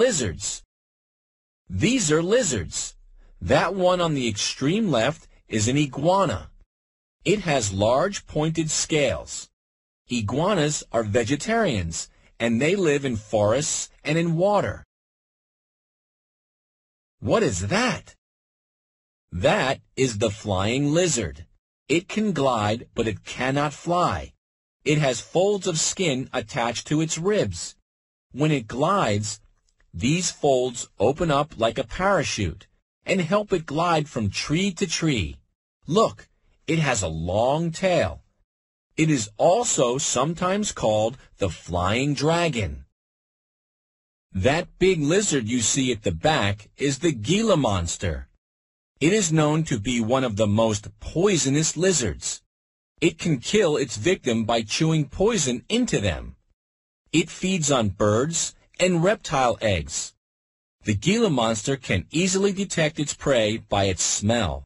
lizards. These are lizards. That one on the extreme left is an iguana. It has large pointed scales. Iguanas are vegetarians, and they live in forests and in water. What is that? That is the flying lizard. It can glide, but it cannot fly. It has folds of skin attached to its ribs. When it glides, these folds open up like a parachute and help it glide from tree to tree. Look, it has a long tail. It is also sometimes called the flying dragon. That big lizard you see at the back is the Gila monster. It is known to be one of the most poisonous lizards. It can kill its victim by chewing poison into them. It feeds on birds and reptile eggs. The Gila monster can easily detect its prey by its smell.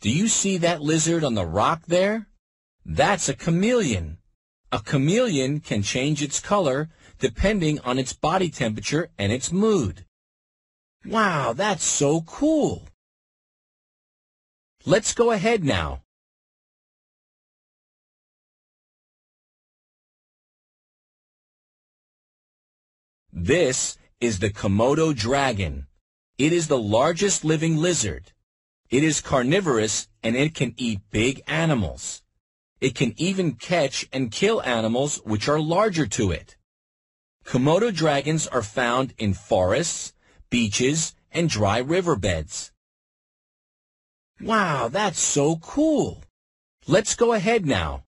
Do you see that lizard on the rock there? That's a chameleon. A chameleon can change its color depending on its body temperature and its mood. Wow, that's so cool! Let's go ahead now. This is the Komodo dragon. It is the largest living lizard. It is carnivorous and it can eat big animals. It can even catch and kill animals which are larger to it. Komodo dragons are found in forests, beaches, and dry riverbeds. Wow, that's so cool! Let's go ahead now.